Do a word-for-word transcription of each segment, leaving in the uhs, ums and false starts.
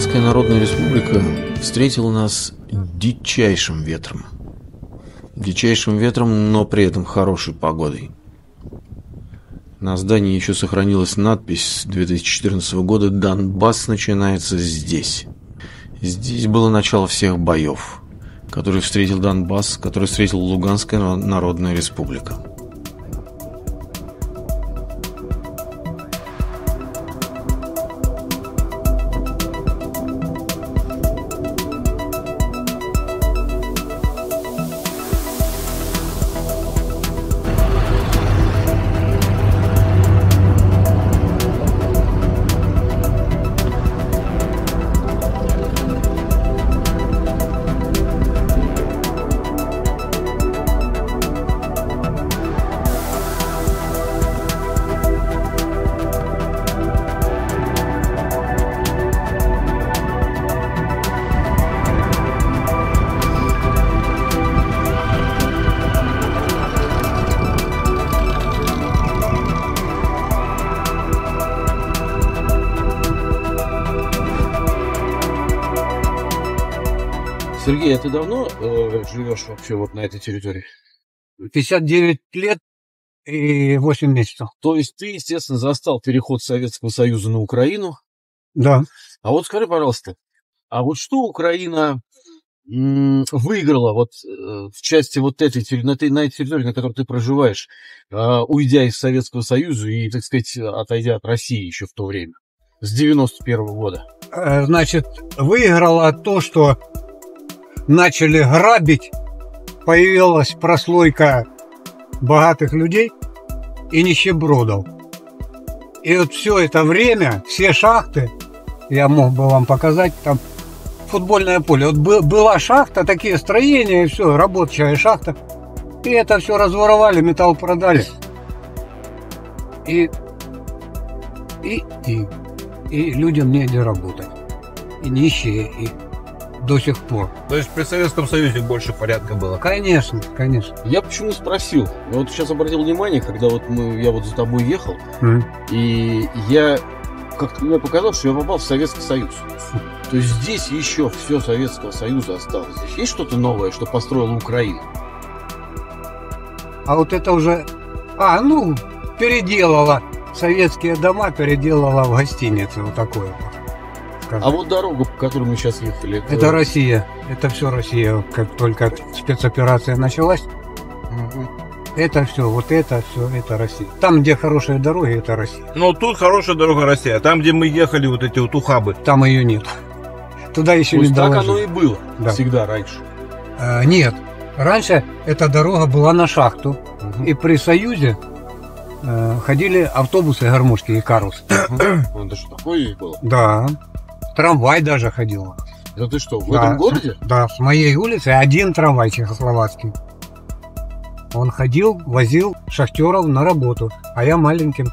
Луганская Народная Республика встретила нас дичайшим ветром. Дичайшим ветром, но при этом хорошей погодой. На здании еще сохранилась надпись две тысячи четырнадцатого года «Донбасс начинается здесь». Здесь было начало всех боев, которые встретил Донбасс, который встретил Луганская Народная Республика. Сергей, а ты давно э, живешь вообще вот на этой территории? пятьдесят девять лет и восемь месяцев. То есть ты, естественно, застал переход Советского Союза на Украину? Да. А вот скажи, пожалуйста, а вот что Украина м, выиграла вот э, в части вот этой территории, на, на этой территории, на которой ты проживаешь, э, уйдя из Советского Союза и, так сказать, отойдя от России еще в то время, с девяносто первого года? Значит, выиграла то, что начали грабить, появилась прослойка богатых людей и нищебродов. И вот все это время, все шахты, я мог бы вам показать, там футбольное поле. Вот была шахта, такие строения, и все, рабочая шахта. И это все разворовали, металл продали. И, и, и, и людям негде работать. И нищие, и... до сих пор. То есть при Советском Союзе больше порядка было? Конечно, конечно. Я почему спросил? Я вот сейчас обратил внимание, когда вот мы, я вот за тобой ехал, mm. и я как-то мне показалось, что я попал в Советский Союз. То есть здесь еще все Советского Союза осталось. Здесь есть что-то новое, что построила Украина? А вот это уже... А, ну, переделала. Советские дома переделала в гостиницы. Вот такое вот. А вот дорога, по которой мы сейчас ехали... Это, это Россия. Это все Россия. Как только спецоперация началась, угу. это все, вот это все, это Россия. Там, где хорошие дороги, это Россия. Но тут хорошая дорога Россия. Там, где мы ехали, вот эти вот ухабы. Там ее нет. Туда еще не доложили. Так оно и было да. всегда раньше. А, нет. Раньше эта дорога была на шахту. Угу. И при Союзе э, ходили автобусы гармошки и карус. Это что, такое и было? Да. Трамвай даже ходила. Да ты что, в да, этом городе? Да, с моей улицы один трамвай чехословацкий. Он ходил, возил шахтеров на работу. А я маленьким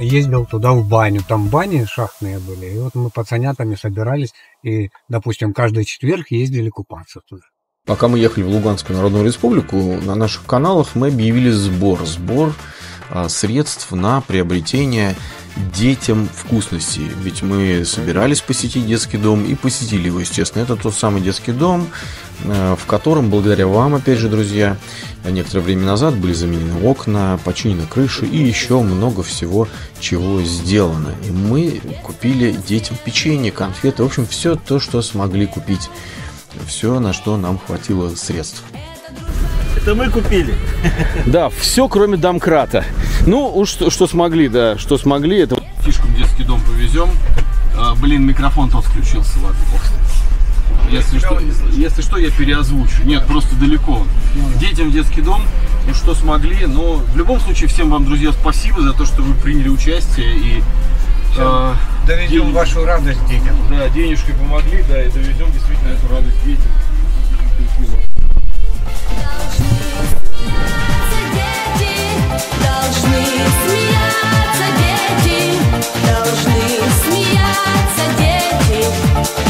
ездил туда в баню. Там бани шахтные были. И вот мы пацанятами собирались. И, допустим, каждый четверг ездили купаться туда. Пока мы ехали в Луганскую Народную Республику, на наших каналах мы объявили сбор. Сбор средств на приобретение детям вкусностей. Ведь мы собирались посетить детский дом и посетили его, естественно. Это тот самый детский дом, в котором, благодаря вам, опять же, друзья, некоторое время назад были заменены окна, починена крыша и еще много всего, чего сделано. И мы купили детям печенье, конфеты, в общем, все то, что смогли купить. Все, на что нам хватило средств. Это мы купили. Да, все, кроме домкрата. Ну, уж что, что смогли, да, что смогли. Это фишку в детский дом повезем. А, блин, микрофон тот включился, ладно. Если что, если что, я переозвучу. Нет, просто далеко. Детям в детский дом, ну, что смогли. Но в любом случае, всем вам, друзья, спасибо за то, что вы приняли участие. И а, доведем день... вашу радость детям. Да, денежкой помогли, да, и доведем действительно эту радость детям. Должны смеяться дети, должны смеяться дети,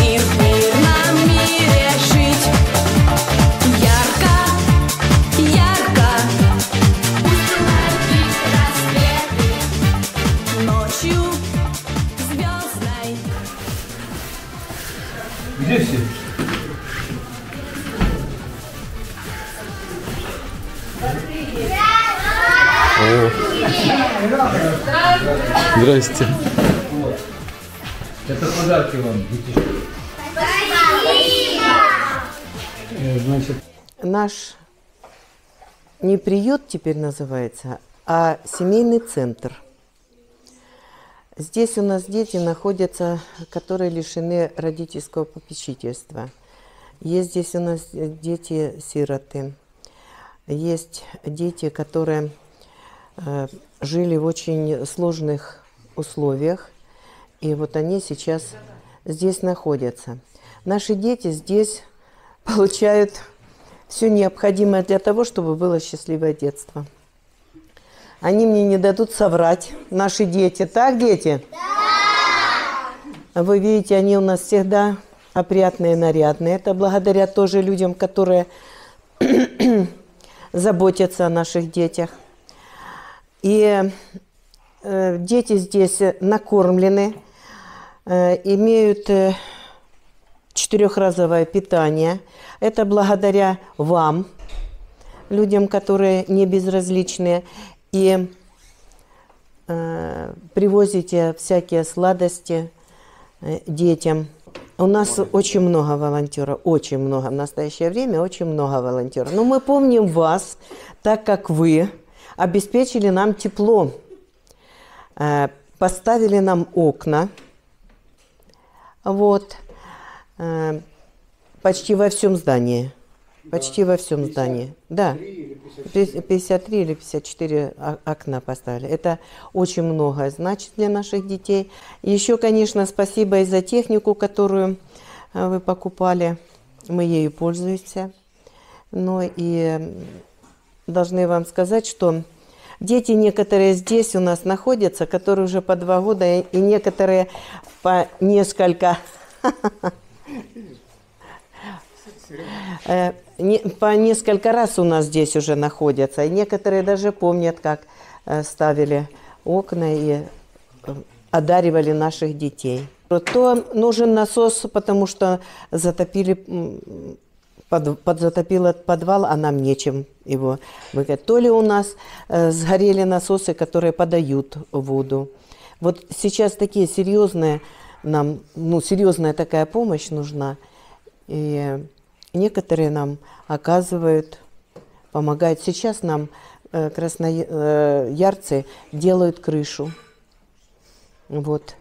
и в мирном мире жить. Ярко, ярко, пусть улыбки рассветы, ночью звездной. Здрасте. Это подарки вам, детишки. Спасибо. Наш не приют теперь называется, а семейный центр. Здесь у нас дети находятся, которые лишены родительского попечительства. Есть здесь у нас дети-сироты. Есть дети, которые э, жили в очень сложных условиях. И вот они сейчас здесь находятся. Наши дети здесь получают все необходимое для того, чтобы было счастливое детство. Они мне не дадут соврать, наши дети. Так, дети? Да! Вы видите, они у нас всегда опрятные, нарядные. Это благодаря тоже людям, которые заботятся о наших детях. И э, дети здесь накормлены, э, имеют э, четырехразовое питание. Это благодаря вам, людям, которые не безразличны. И э, привозите всякие сладости э, детям. У нас очень много волонтеров, очень много. В настоящее время очень много волонтеров. Но мы помним вас, так как вы обеспечили нам тепло, э, поставили нам окна. Вот. Э, почти во всем здании. Почти да. во всем пятьдесят, здании. Да, пятьдесят три или пятьдесят четыре окна поставили. Это очень многое значит для наших детей. Еще, конечно, спасибо и за технику, которую вы покупали. Мы ею пользуемся. Но и должны вам сказать, что дети некоторые здесь у нас находятся, которые уже по два года, и некоторые по несколько... По несколько раз у нас здесь уже находятся. И некоторые даже помнят, как ставили окна и одаривали наших детей. То нужен насос, потому что затопили, под, под, затопило подвал, а нам нечем его выгонять. То ли у нас сгорели насосы, которые подают воду. Вот сейчас такие серьезные нам, ну, серьезная такая помощь нужна. И некоторые нам оказывают, помогают. Сейчас нам э, красноярцы делают крышу. Вот.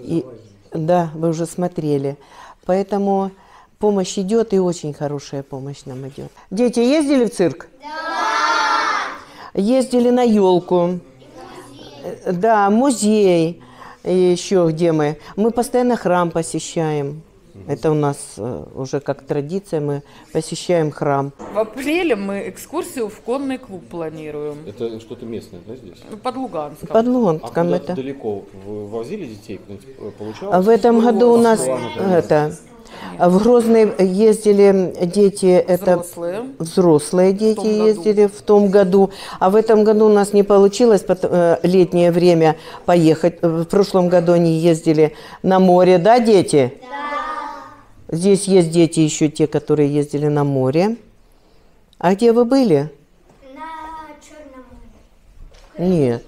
И, да, вы уже смотрели. Поэтому помощь идет, и очень хорошая помощь нам идет. Дети ездили в цирк? Да! Ездили на елку. Музей. Да, музей. И еще где мы? Мы постоянно храм посещаем. Это у нас уже как традиция, мы посещаем храм. В апреле мы экскурсию в конный клуб планируем. Это что-то местное, да, здесь? Подлуганском. Подлуганском. А это далеко возили детей, получалось? В этом году Москва, у нас Москва, это, в Грозный ездили дети, взрослые. это взрослые дети в ездили году. в том году. А в этом году у нас не получилось летнее время поехать. В прошлом году они ездили на море, да, дети? Да. Здесь есть дети еще те, которые ездили на море. А где вы были? На Черном море. Крым. Нет.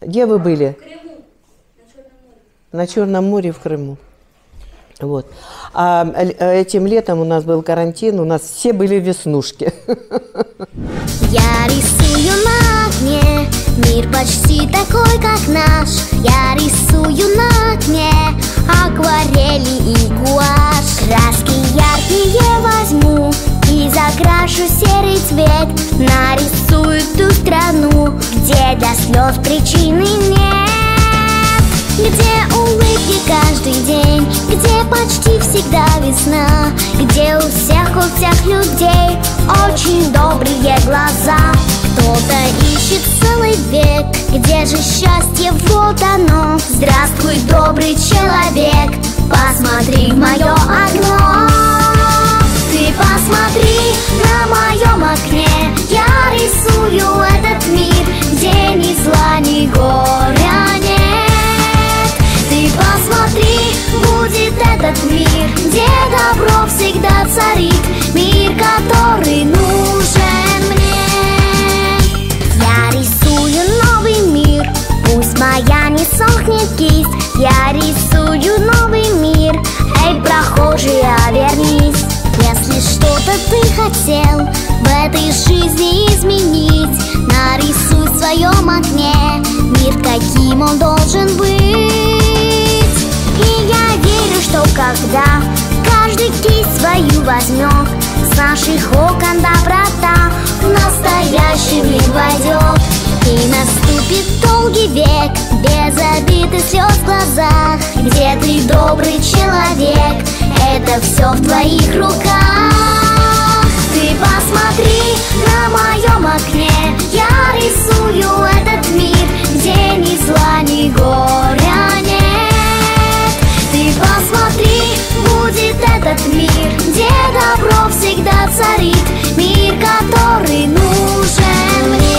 Где вы были? В Крыму. На Черном море. На Черном море в Крыму. Вот. А этим летом у нас был карантин, у нас все были веснушки. Я рисую на окне мир почти такой, как наш. Я рисую на окне акварели и гуашь. Краски яркие возьму и закрашу серый цвет. Нарисую ту страну, где до слез причины нет. Где улыбки каждый день, где почти всегда весна, где у всех, у всех людей очень добрые глаза. Кто-то ищет целый век, где же счастье, вот оно. Здравствуй, добрый человек, посмотри в мое окно. Ты посмотри на моем окне, я рисую этот мир, где ни зла, ни горя нет. Ты посмотри, будет этот мир, где добро всегда царит, мир, который нужен мне. хотел в этой жизни изменить, нарисуй в своем окне мир, каким он должен быть. И я верю, что когда каждый кисть свою возьмет, с наших окон доброта в настоящий мир войдет. И наступит долгий век без обид и слез в глазах, где ты добрый человек, это все в твоих руках. Ты посмотри, на моем окне я рисую этот мир, где ни зла, ни горя нет. Ты посмотри, будет этот мир, где добро всегда царит, мир, который нужен мне.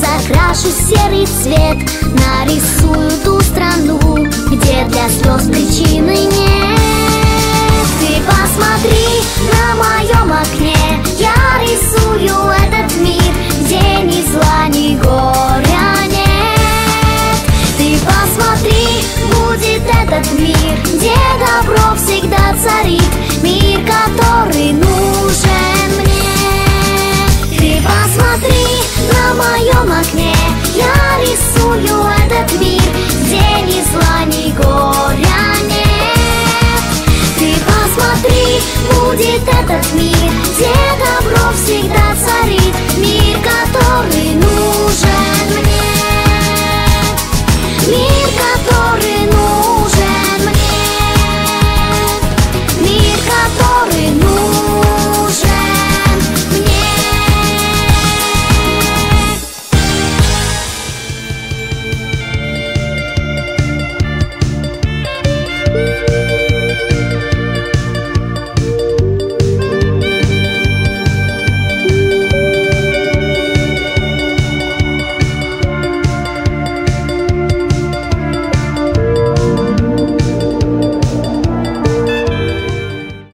Закрашу серый цвет, нарисую ту страну, где для слез причины нет. Ты посмотри, на моем окне я рисую это.